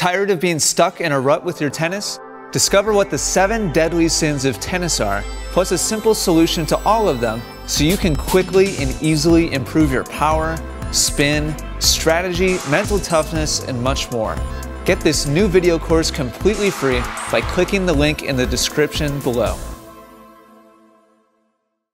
Tired of being stuck in a rut with your tennis? Discover what the 7 deadly sins of tennis are, plus a simple solution to all of them so you can quickly and easily improve your power, spin, strategy, mental toughness, and much more. Get this new video course completely free by clicking the link in the description below.